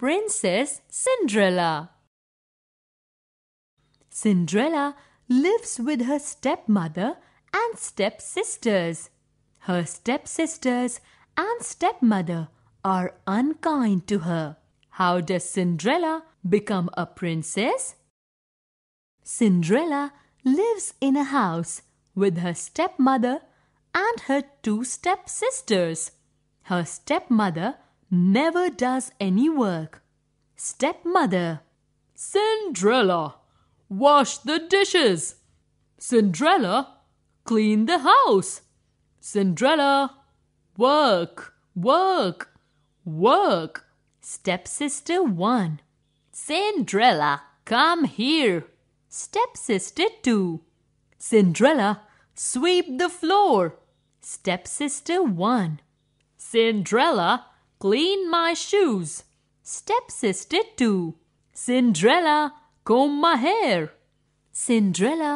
Princess Cinderella. Cinderella lives with her stepmother and stepsisters. Her stepsisters and stepmother are unkind to her. How does Cinderella become a princess? Cinderella lives in a house with her stepmother and her two stepsisters. Her stepmother never does any work. Stepmother: Cinderella, wash the dishes. Cinderella, clean the house. Cinderella, work, work, work. Stepsister 1: Cinderella, come here. Stepsister 2: Cinderella, sweep the floor. Stepsister 1: Cinderella, clean my shoes. Stepsister 2: Cinderella, comb my hair. Cinderella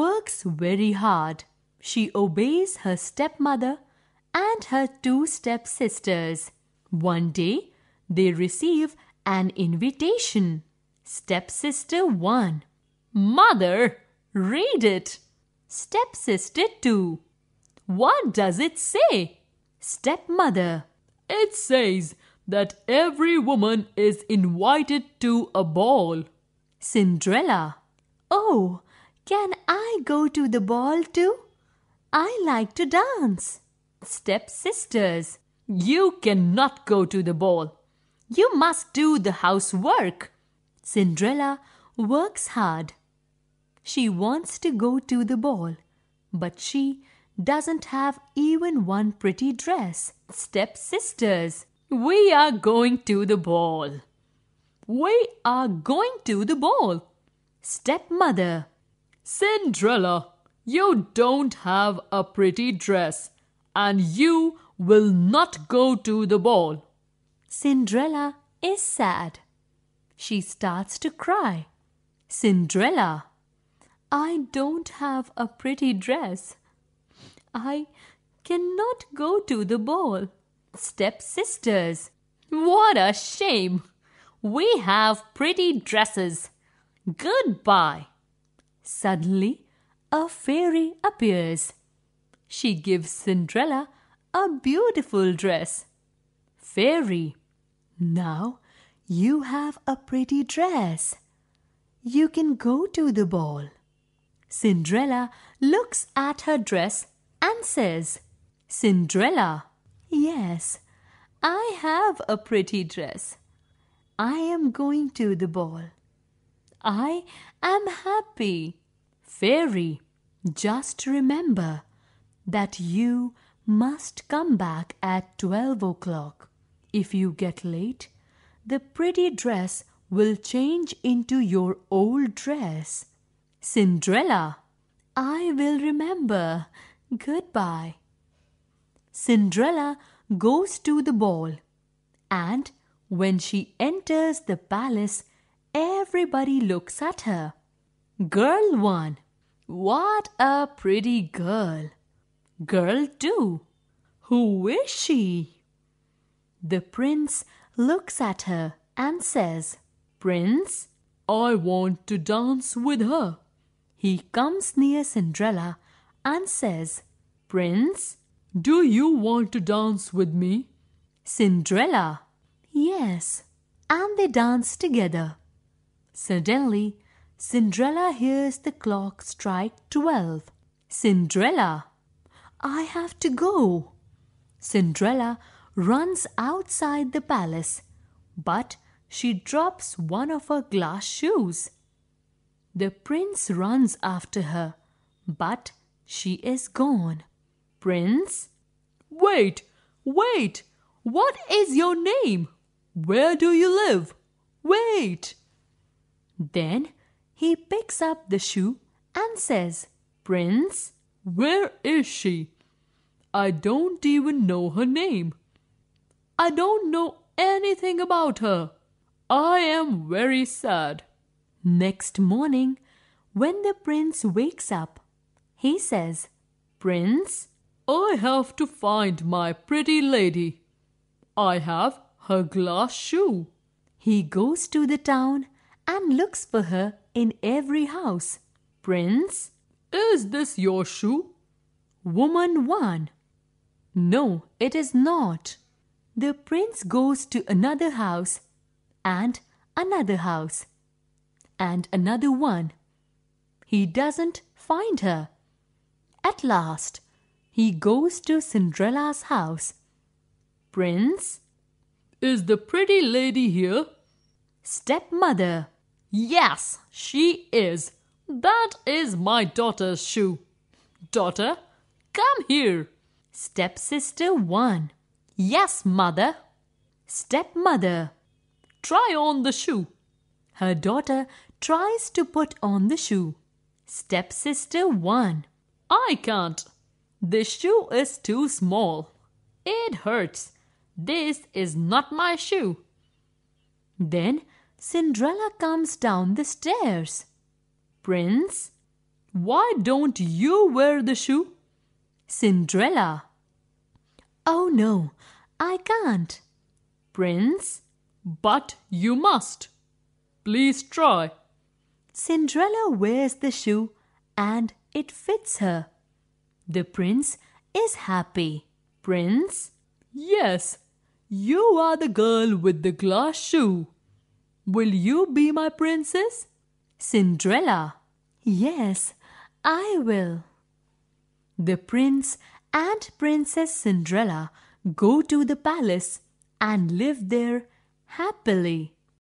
works very hard. She obeys her stepmother and her two stepsisters. One day, they receive an invitation. Stepsister 1: Mother, read it. Stepsister 2: What does it say? Stepmother: It says that every woman is invited to a ball. Cinderella: Oh, can I go to the ball too? I like to dance. Stepsisters: You cannot go to the ball. You must do the housework. Cinderella works hard. She wants to go to the ball, but she doesn't have even one pretty dress. Stepsisters: We are going to the ball. We are going to the ball. Stepmother: Cinderella, you don't have a pretty dress, and you will not go to the ball. Cinderella is sad. She starts to cry. Cinderella: I don't have a pretty dress. I cannot go to the ball. Stepsisters: What a shame. We have pretty dresses. Goodbye. Suddenly, a fairy appears. She gives Cinderella a beautiful dress. Fairy: Now you have a pretty dress. You can go to the ball. Cinderella looks at her dress and says, Cinderella: Yes, I have a pretty dress. I am going to the ball. I am happy. Fairy: Just remember that you must come back at 12 o'clock. If you get late, the pretty dress will change into your old dress. Cinderella: I will remember. Goodbye. Cinderella goes to the ball, and when she enters the palace, everybody looks at her. Girl 1: What a pretty girl. Girl 2: Who is she? The prince looks at her and says, Prince, I want to dance with her. He comes near Cinderella and says, Prince, do you want to dance with me? Cinderella: Yes. And they dance together. Suddenly, Cinderella hears the clock strike 12. Cinderella: I have to go. Cinderella runs outside the palace, but she drops one of her glass shoes. The prince runs after her, but she is gone. Prince: Wait, wait. What is your name? Where do you live? Wait. Then he picks up the shoe and says, Prince, where is she? I don't even know her name. I don't know anything about her. I am very sad. Next morning, when the prince wakes up, he says, Prince, I have to find my pretty lady. I have her glass shoe. He goes to the town and looks for her in every house. Prince, is this your shoe? Woman 1. No, it is not. The prince goes to another house and another house and another one. He doesn't find her. At last, he goes to Cinderella's house. Prince, is the pretty lady here? Stepmother, yes, she is. That is my daughter's shoe. Daughter, come here. Stepsister 1. Yes, mother. Stepmother, try on the shoe. Her daughter tries to put on the shoe. Stepsister 1. I can't. This shoe is too small. It hurts. This is not my shoe. Then Cinderella comes down the stairs. Prince, why don't you wear the shoe? Cinderella, oh no, I can't. Prince, but you must. Please try. Cinderella wears the shoe and it fits her. The prince is happy. Prince, yes, you are the girl with the glass shoe. Will you be my princess? Cinderella, yes, I will. The prince and Princess Cinderella go to the palace and live there happily.